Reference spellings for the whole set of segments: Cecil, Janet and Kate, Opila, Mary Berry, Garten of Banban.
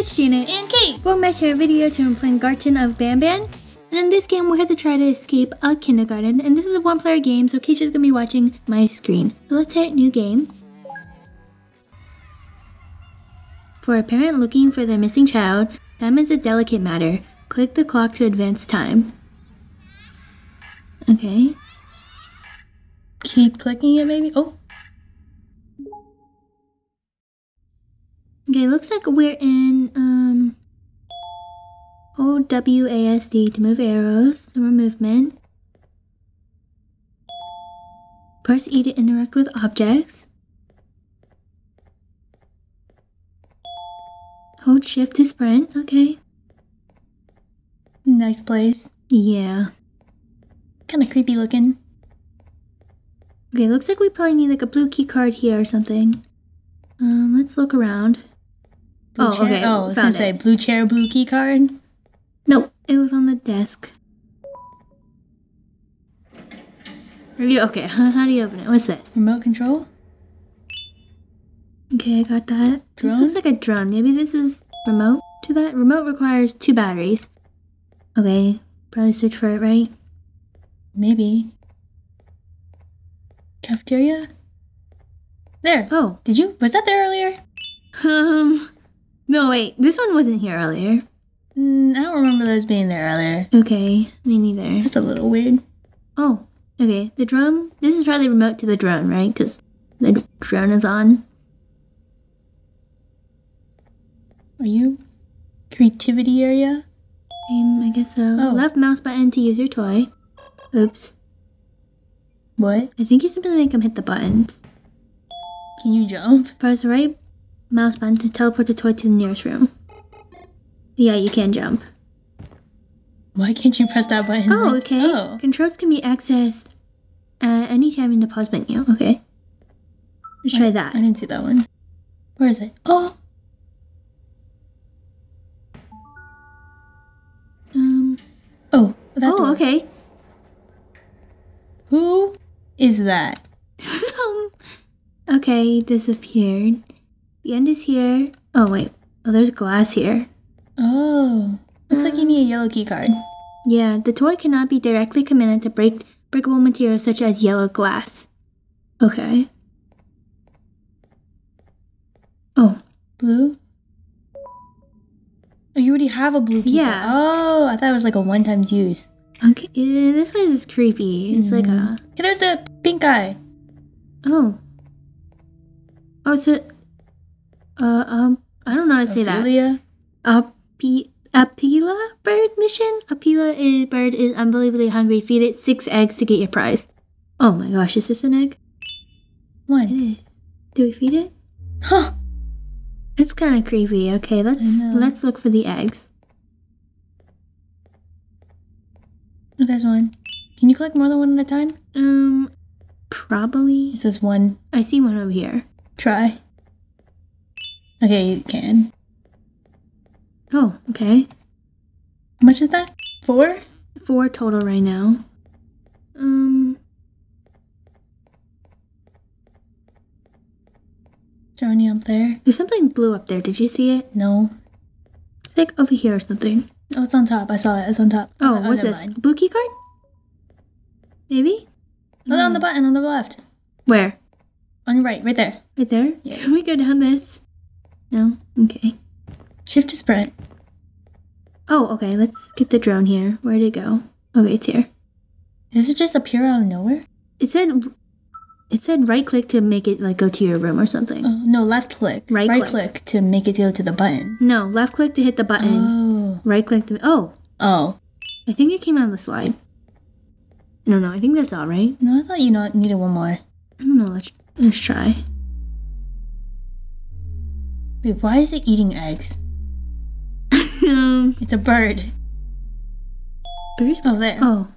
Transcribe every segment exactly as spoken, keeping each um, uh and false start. it's Janet and Kate! Welcome back to our video. Today we're playing Garten of Banban. And in this game, we have to try to escape a kindergarten. And this is a one player game, so Keisha's gonna be watching my screen. So let's hit new game. For a parent looking for their missing child, time is a delicate matter. Click the clock to advance time. Okay. Keep clicking it, maybe? Oh! Okay, looks like we're in um, O W A S D to move arrows, summer movement. Press E to interact with objects. Hold shift to sprint, okay. Nice place. Yeah. Kinda creepy looking. Okay, looks like we probably need like a blue key card here or something. Um, let's look around. Blue oh, chair. okay. Oh, I was Found gonna it. say blue chair, blue key card. Nope, it was on the desk. Are you okay? How do you open it? What's this? Remote control. Okay, I got that. Drone? This looks like a drone. Maybe this is remote to that. Remote requires two batteries. Okay, probably switch for it, right? Maybe. Cafeteria. There. Oh, did you? Was that there earlier? Um. No, wait, this one wasn't here earlier. Mm, I don't remember those being there earlier. Okay, me neither. That's a little weird. Oh, okay. The drone? This is probably remote to the drone, right? Because the drone is on. Are you? Creativity area? Um, I guess so. Oh. Left mouse button to use your toy. Oops. What? I think you simply make him hit the buttons. Can you jump? Press right mouse button to teleport the toy to the nearest room. Yeah, you can jump. Why can't you press that button? Oh, like, okay. Oh. Controls can be accessed at any time in the pause menu. Okay. Let's I, try that. I didn't see that one. Where is it? Oh! Um. Oh, that Oh, door. okay. Who is that? um, okay, disappeared. The end is here. Oh, wait. Oh, there's glass here. Oh. Looks um, like you need a yellow key card. Yeah, the toy cannot be directly commanded to break breakable materials such as yellow glass. Okay. Oh. Blue? Oh, you already have a blue key yeah. card. Oh, I thought it was like a one-time use. Okay. Yeah, this place is creepy. It's mm. like a... Hey, there's the pink guy. Oh. Oh, so... Uh, um, I don't know how to say Ophelia. that. Opila? Opila bird mission? Opila is, bird is unbelievably hungry. Feed it six eggs to get your prize. Oh my gosh, is this an egg? One. It is. Do we feed it? Huh. It's kind of creepy. Okay, let's let's look for the eggs. Oh, there's one. Can you collect more than one at a time? Um, probably. It says one. I see one over here. Try. Okay, you can. Oh, okay. How much is that? Four? Four total right now. Um. Is there any up there? There's something blue up there. Did you see it? No. It's like over here or something. Oh, it's on top. I saw it. It's on top. Oh, oh what's this? Blue key card? Maybe? Oh, mm. on the button on the left. Where? On your right. Right there. Right there? Yeah. Can we go down this? No? Okay. Shift to sprint. Oh, okay. Let's get the drone here. Where'd it go? Okay, it's here. Does it just appear out of nowhere? It said it said right click to make it like go to your room or something. Uh, no, left click. Right, right click. Right click to make it go to the button. No, left click to hit the button. Oh. Right click to... Oh. Oh. I think it came out of the slide. I don't know. I think that's all right. No, I thought you not needed one more. I don't know. Let's, let's try. Wait, why is it eating eggs? um, it's a bird. Birds? Oh, there. Oh.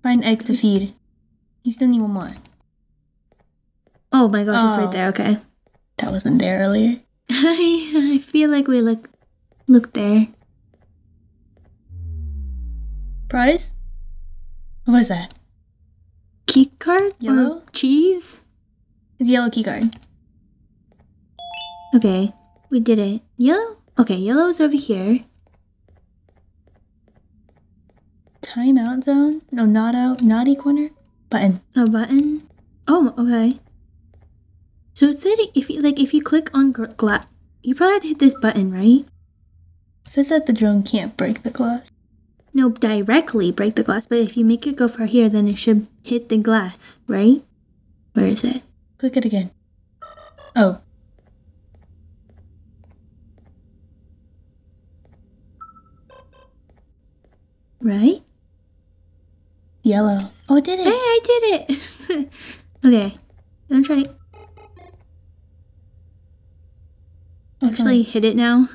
Find eggs to feed. You still need one more. Oh my gosh, oh. it's right there, okay. That wasn't there earlier. I, I feel like we look, look there. Prize? What was that? Key card? Yellow? Or cheese? It's yellow key card. Okay. We did it. Yellow? Okay, yellow's over here. Timeout zone? No, not out. Naughty corner? Button. Oh, button? Oh, okay. So it said if you, like, if you click on glass, you probably have to hit this button, right? It says that the drone can't break the glass. No, directly break the glass, but if you make it go far here, then it should hit the glass, right? Where is it? Click it again. Oh. Right? Yellow. Oh, I did it! Hey, I did it! Okay. I'm trying. Actually, okay. Hit it now.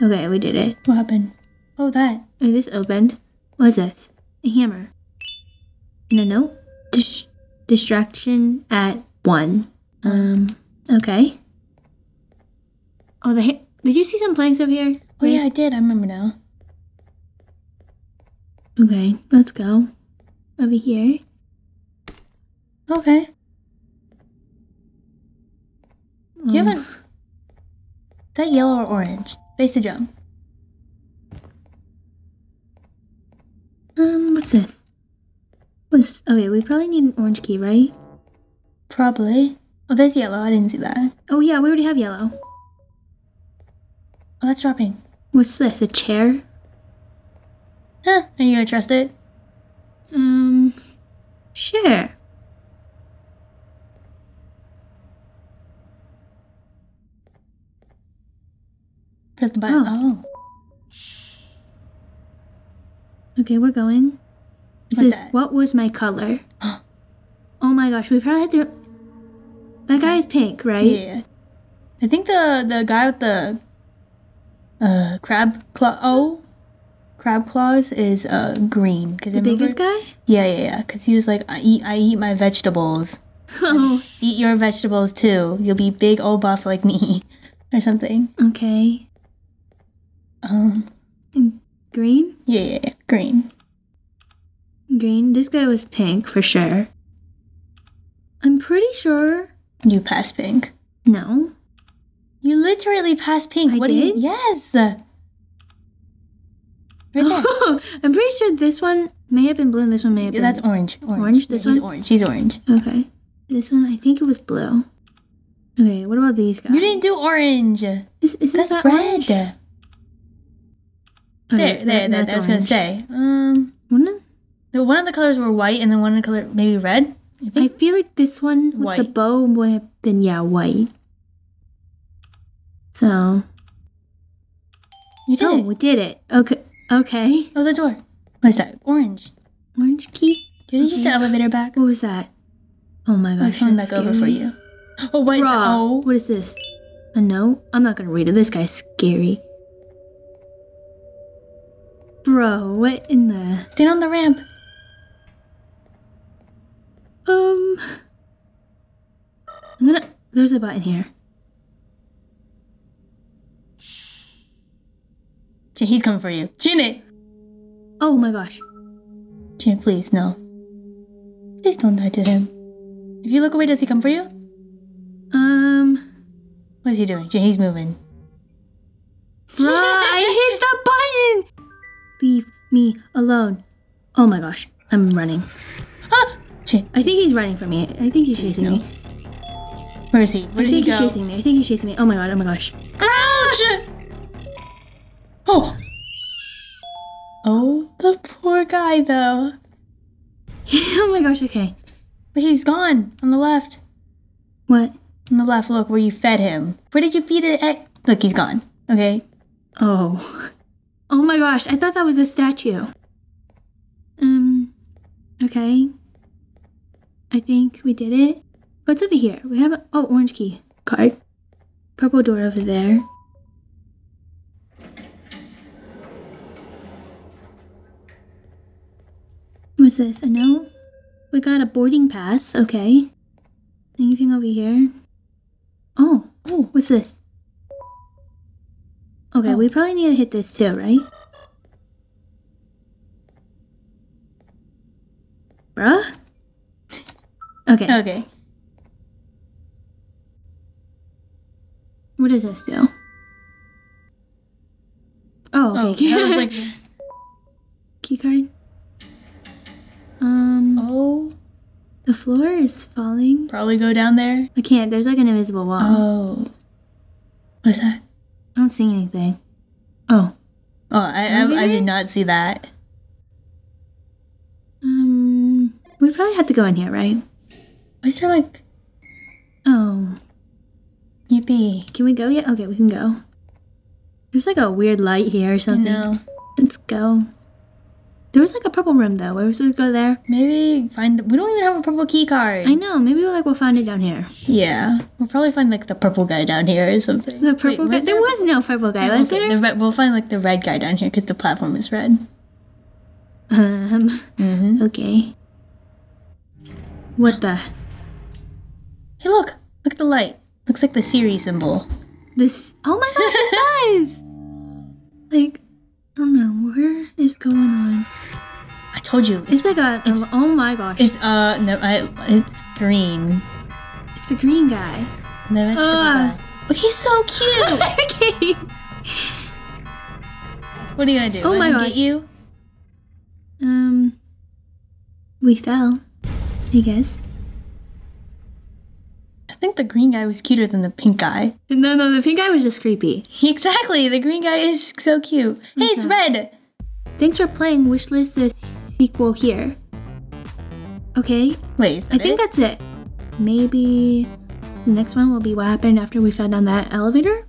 Okay, we did it. What happened? Oh, that. Oh, this opened. What is this? A hammer. And a note. Dis distraction at one. Um, okay. Oh, the ha did you see some planks over here? Oh, yeah, I did. I remember now. Okay, let's go. Over here. Okay. Um, you haven't... Is that yellow or orange? Face the jump. Um, what's this? What's... Okay, we probably need an orange key, right? Probably. Oh, there's yellow. I didn't see that. Oh, yeah, we already have yellow. Oh, that's dropping. What's this? A chair? Huh, are you gonna trust it? Um, sure. Press the button. Oh. oh. Okay, we're going. This is what was my color? Oh my gosh, we probably had to. That guy is pink, right? Yeah. I think the the guy with the uh crab claw. Oh. Crab claws is uh green because the biggest guy. Yeah, yeah, yeah. Because he was like, I eat, I eat my vegetables. Oh, eat your vegetables too. You'll be big old buff like me, or something. Okay. Um, green. Yeah, yeah, yeah, green. Green. This guy was pink for sure. I'm pretty sure you passed pink. No, you literally passed pink. I what did? Do you, yes. Right there. I'm pretty sure this one may have been blue and this one may have been... Yeah, that's orange. Orange. orange? This yeah, one? orange. She's orange. Okay. This one, I think it was blue. Okay, what about these guys? You didn't do orange. Is, isn't that's red. Okay, there, there, that, there. That's I was going to say. Um, one of, the, one of the colors were white and then one of the color maybe red. I, I feel like this one with white. The bow would have been, yeah, white. So. You did oh, it. we did it. Okay. Okay. Oh, the door. What is that? Orange. Orange key? Did you get the elevator back? What was that? Oh my gosh. I was coming back scary. over for you. Oh, what? Oh. What is this? A note? I'm not going to read it. This guy's scary. Bro, what in the... Stand on the ramp. Um. I'm going to... There's a button here. He's coming for you. Janet! Oh my gosh. Janet, please, no. Please don't die to him. If you look away, does he come for you? Um... What is he doing? Janet, he's moving. Bruh, I hit the button! Leave me alone. Oh my gosh, I'm running. Ah! Janet. I think he's running from me. I think he's chasing no. me. Where is he? Where I did think he he's go? chasing me. I think he's chasing me. Oh my god, oh my gosh. Ouch! Oh! Oh, the poor guy, though. Oh my gosh, okay. But he's gone, on the left. What? On the left, look, where you fed him. Where did you feed it at? Look, he's gone, okay? Oh. Oh my gosh, I thought that was a statue. Um, okay. I think we did it. What's over here? We have a, oh, orange key card. Purple door over there. What's this? I know. We got a boarding pass. Okay. Anything over here? Oh. Oh. What's this? Okay, oh. we probably need to hit this too, right? Bruh? Okay. Okay. What does this do? out. And I was like, keycard? Um. Oh. The floor is falling. Probably go down there. I can't. There's like an invisible wall. Oh. What is that? I don't see anything. Oh. Oh, I, I, I did not see that. Um. We probably have to go in here, right? Is there like... Oh. Yippee. Can we go yet? Okay, we can go. There's like a weird light here or something. No. Let's go. There was like a purple room though. Where we should go there? Maybe find the... We don't even have a purple key card. I know. Maybe we'll, like, we'll find it down here. Yeah. We'll probably find like the purple guy down here or something. The purple Wait, guy? There, there was no purple guy, oh, was okay. there? The red, we'll find like the red guy down here because the platform is red. Um. Mm-hmm. Okay. What the... Hey, look. Look at the light. Looks like the Siri symbol. This... Oh my gosh, it does! Like, I don't know. Where is going on? I told you. It's, it's like a... It's, oh my gosh. It's, uh... No, I... It's green. It's the green guy. The vegetable uh, guy. Oh, he's so cute! Okay. What are you gonna do? Oh Let my gosh. Get you? Um... We fell. I guess. I think the green guy was cuter than the pink guy. No, no, the pink guy was just creepy. Exactly, the green guy is so cute. What's hey, it's that? Red. Thanks for playing. Wishlist the sequel here. Okay. Wait, is that I it? think that's it. Maybe the next one will be what happened after we fell down that elevator.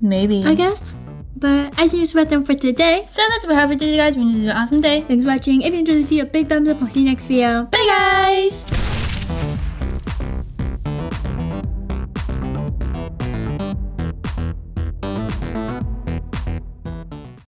Maybe. I guess. But I think it's about them for today. So that's what happened today, guys. We need to do an awesome day. Thanks for watching. If you enjoyed the video, big thumbs up. I'll see you next video. Bye, guys.